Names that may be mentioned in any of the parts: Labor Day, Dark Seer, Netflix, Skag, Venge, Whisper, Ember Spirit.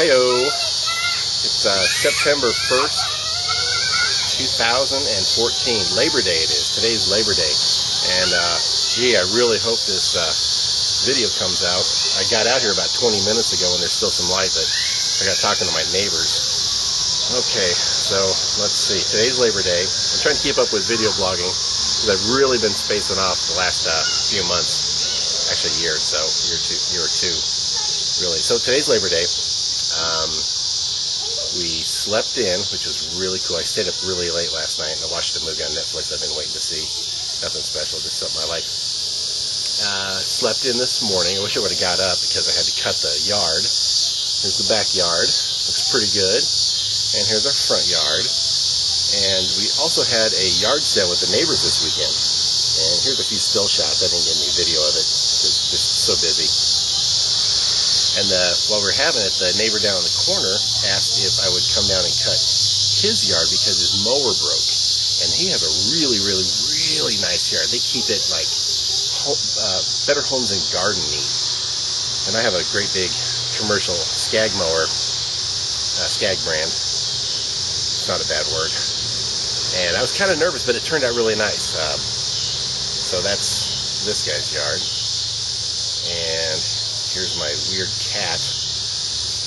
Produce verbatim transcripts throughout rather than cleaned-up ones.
Heyo! It's uh, September first, two thousand fourteen. Labor Day it is. Today's Labor Day. And, uh, gee, I really hope this uh, video comes out. I got out here about twenty minutes ago and there's still some light, but I got talking to my neighbors. Okay, so let's see. Today's Labor Day. I'm trying to keep up with video blogging because I've really been spacing off the last uh, few months, actually a year or so, year two, year or two, really. So today's Labor Day. Um, we slept in, which was really cool. I stayed up really late last night and I watched a movie on Netflix I've been waiting to see. Nothing special, just something I like. Uh, slept in this morning. I wish I would have got up because I had to cut the yard. Here's the backyard. Looks pretty good. And here's our front yard, and we also had a yard sale with the neighbors this weekend, and here's a few still shots. I didn't get any video of it, because just so busy. And the, while we were having it, the neighbor down in the corner asked if I would come down and cut his yard because his mower broke, and he has a really, really, really nice yard. They keep it like uh, Better Homes and Garden neat, and I have a great big commercial Skag mower, uh, Skag brand. It's not a bad word. And I was kind of nervous, but it turned out really nice. Um, so that's this guy's yard. And here's my weird cat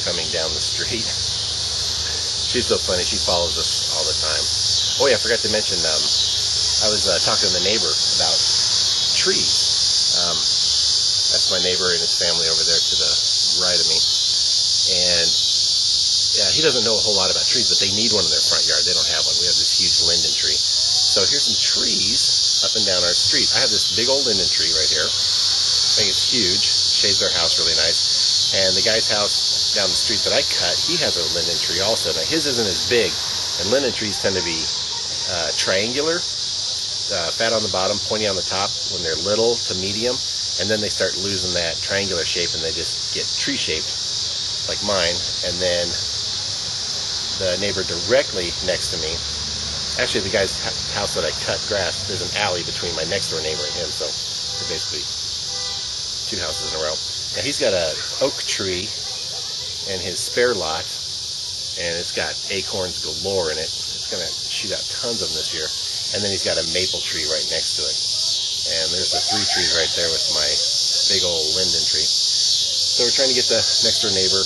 coming down the street. She's so funny. She follows us all the time. Oh, yeah, I forgot to mention, um, I was uh, talking to the neighbor about trees. Um, that's my neighbor and his family over there to the right of me. And yeah, he doesn't know a whole lot about trees, but they need one in their front yard. They don't have one. We have this huge linden tree. So here's some trees up and down our street. I have this big old linden tree right here. I think it's huge. Shades our house really nice. And the guy's house down the street that I cut, he has a linden tree also. Now, his isn't as big, and linden trees tend to be uh, triangular, uh, fat on the bottom, pointy on the top when they're little to medium, and then they start losing that triangular shape, and they just get tree-shaped like mine, and then the neighbor directly next to me, actually the guy's house that I cut grass, there's an alley between my next door neighbor and him, so they're basically two houses in a row. Now he's got an oak tree in his spare lot, and it's got acorns galore in it. It's going to shoot out tons of them this year. And then he's got a maple tree right next to it. And there's the three trees right there with my big old linden tree. So we're trying to get the next door neighbor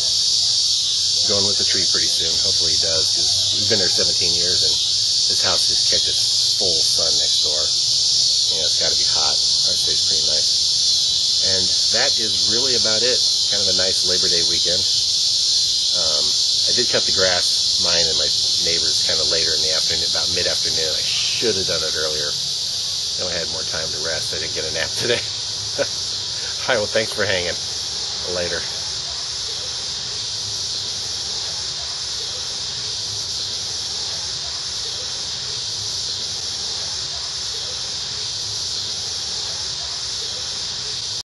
going with the tree pretty soon. Hopefully he does, because we've been there seventeen years, and this house just catches full sun next door. You know, it's got to be hot. I'd say it's pretty nice. And that is really about it. Kind of a nice Labor Day weekend. Um, I did cut the grass, mine and my neighbor's, kind of later in the afternoon, about mid-afternoon. I should have done it earlier. I know I had more time to rest. I didn't get a nap today. All right, well, thanks for hanging. Later.